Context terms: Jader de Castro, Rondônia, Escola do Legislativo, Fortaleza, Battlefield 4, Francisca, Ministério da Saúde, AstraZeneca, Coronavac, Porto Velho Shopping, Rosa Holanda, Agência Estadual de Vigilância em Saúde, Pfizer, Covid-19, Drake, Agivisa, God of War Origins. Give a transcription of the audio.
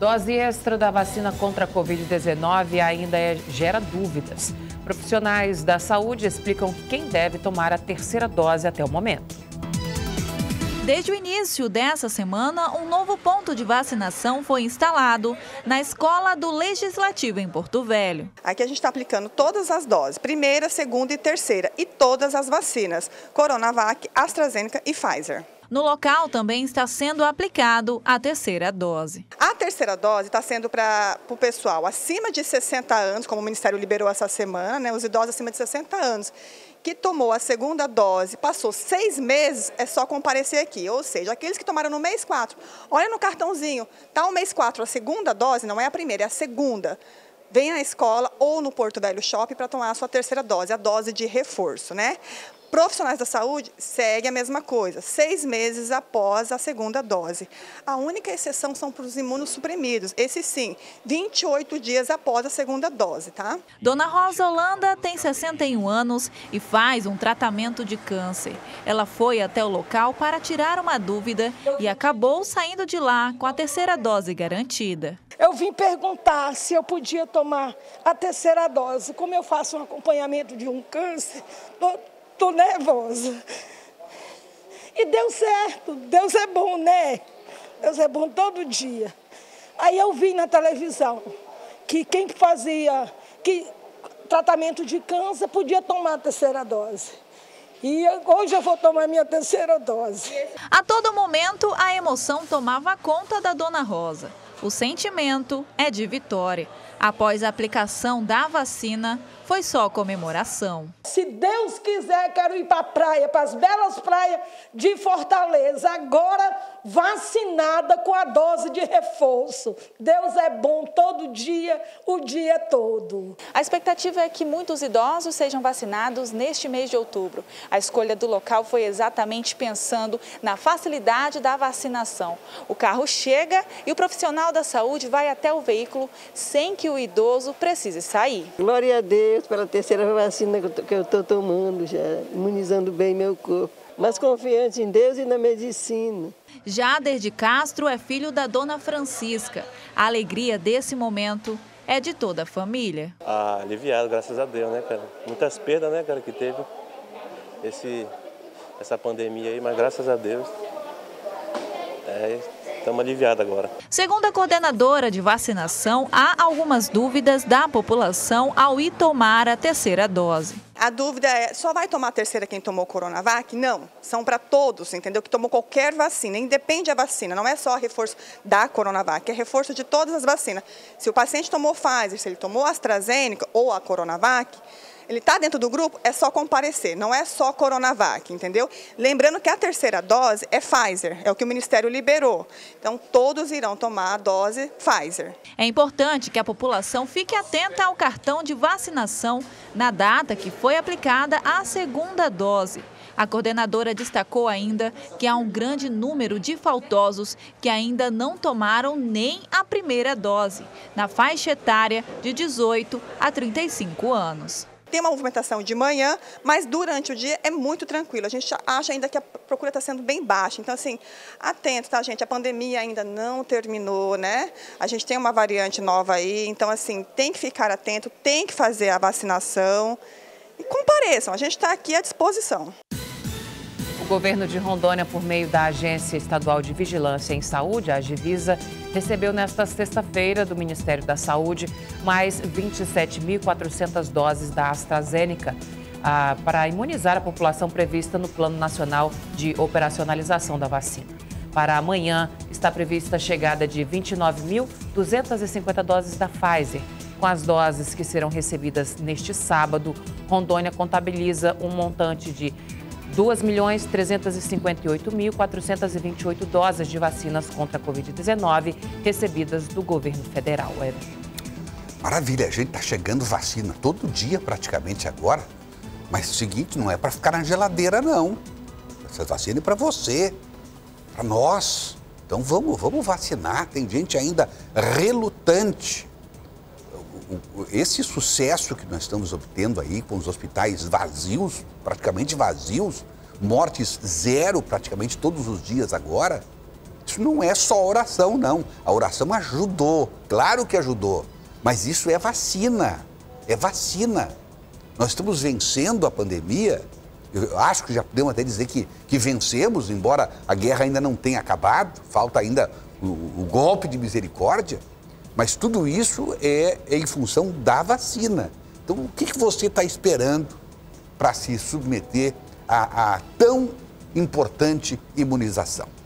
Dose extra da vacina contra a Covid-19 ainda gera dúvidas. Profissionais da saúde explicam quem deve tomar a terceira dose até o momento. Desde o início dessa semana, um novo ponto de vacinação foi instalado na Escola do Legislativo em Porto Velho. Aqui a gente está aplicando todas as doses, primeira, segunda e terceira, e todas as vacinas, Coronavac, AstraZeneca e Pfizer. No local também está sendo aplicado a terceira dose. A terceira dose está sendo para o pessoal acima de 60 anos, como o Ministério liberou essa semana, né, os idosos acima de 60 anos, que tomou a segunda dose, passou 6 meses, é só comparecer aqui. Ou seja, aqueles que tomaram no mês 4, olha no cartãozinho, está o mês 4, a segunda dose, não é a primeira, é a segunda. Vem à escola ou no Porto Velho Shopping para tomar a sua terceira dose, a dose de reforço, né? Profissionais da saúde segue a mesma coisa, 6 meses após a segunda dose. A única exceção são para os imunossuprimidos, esse sim, 28 dias após a segunda dose, tá? Dona Rosa Holanda tem 61 anos e faz um tratamento de câncer. Ela foi até o local para tirar uma dúvida e acabou saindo de lá com a terceira dose garantida. Eu vim perguntar se eu podia tomar a terceira dose. Como eu faço um acompanhamento de um câncer, tô nervosa. E deu certo. Deus é bom, né? Deus é bom todo dia. Aí eu vi na televisão que quem fazia tratamento de câncer podia tomar a terceira dose. E hoje eu vou tomar minha terceira dose. A todo momento, a emoção tomava conta da Dona Rosa. O sentimento é de vitória. Após a aplicação da vacina, foi só comemoração. Se Deus quiser, quero ir para a praia, para as belas praias de Fortaleza, agora vacinada com a dose de reforço. Deus é bom todo dia, o dia todo. A expectativa é que muitos idosos sejam vacinados neste mês de outubro. A escolha do local foi exatamente pensando na facilidade da vacinação. O carro chega e o profissional da saúde vai até o veículo sem que o idoso precise sair. Glória a Deus pela terceira vacina que eu estou tomando, já imunizando bem meu corpo, mas confiante em Deus e na medicina. Jader de Castro é filho da dona Francisca. A alegria desse momento é de toda a família. Ah, aliviado, graças a Deus, né, cara? Muitas perdas, né, cara, que teve essa pandemia aí, mas graças a Deus. Estamos aliviados agora. Segundo a coordenadora de vacinação, há algumas dúvidas da população ao ir tomar a terceira dose. A dúvida é, só vai tomar a terceira quem tomou Coronavac? Não, são para todos, entendeu? Que tomou qualquer vacina, independe a vacina, não é só reforço da Coronavac, é reforço de todas as vacinas. Se o paciente tomou Pfizer, se ele tomou AstraZeneca ou a Coronavac, ele está dentro do grupo, é só comparecer, não é só Coronavac, entendeu? Lembrando que a terceira dose é Pfizer, é o que o Ministério liberou. Então, todos irão tomar a dose Pfizer. É importante que a população fique atenta ao cartão de vacinação na data que foi aplicada a segunda dose. A coordenadora destacou ainda que há um grande número de faltosos que ainda não tomaram nem a primeira dose, na faixa etária de 18 a 35 anos. Tem uma movimentação de manhã, mas durante o dia é muito tranquilo. A gente acha ainda que a procura está sendo bem baixa. Então, assim, atento, tá, gente? A pandemia ainda não terminou, né? A gente tem uma variante nova aí. Então, assim, tem que ficar atento, tem que fazer a vacinação. E compareçam, a gente está aqui à disposição. O governo de Rondônia, por meio da Agência Estadual de Vigilância em Saúde, a Agivisa, recebeu nesta sexta-feira do Ministério da Saúde mais 27.400 doses da AstraZeneca para imunizar a população prevista no Plano Nacional de Operacionalização da Vacina. Para amanhã, está prevista a chegada de 29.250 doses da Pfizer. Com as doses que serão recebidas neste sábado, Rondônia contabiliza um montante de 2.358.428 doses de vacinas contra a Covid-19 recebidas do governo federal. Maravilha, a gente está chegando vacina todo dia praticamente agora, mas o seguinte, não é para ficar na geladeira não. Essa vacina é para você, para nós. Então vamos vacinar, tem gente ainda relutante. Esse sucesso que nós estamos obtendo aí com os hospitais vazios, praticamente vazios, mortes zero praticamente todos os dias agora, Isso não é só oração, não. A oração ajudou, claro que ajudou, mas isso é vacina, é vacina. Nós estamos vencendo a pandemia, eu acho que já podemos até dizer que vencemos, embora a guerra ainda não tenha acabado, falta ainda o golpe de misericórdia, mas tudo isso é em função da vacina. Então, o que você está esperando para se submeter a tão importante imunização?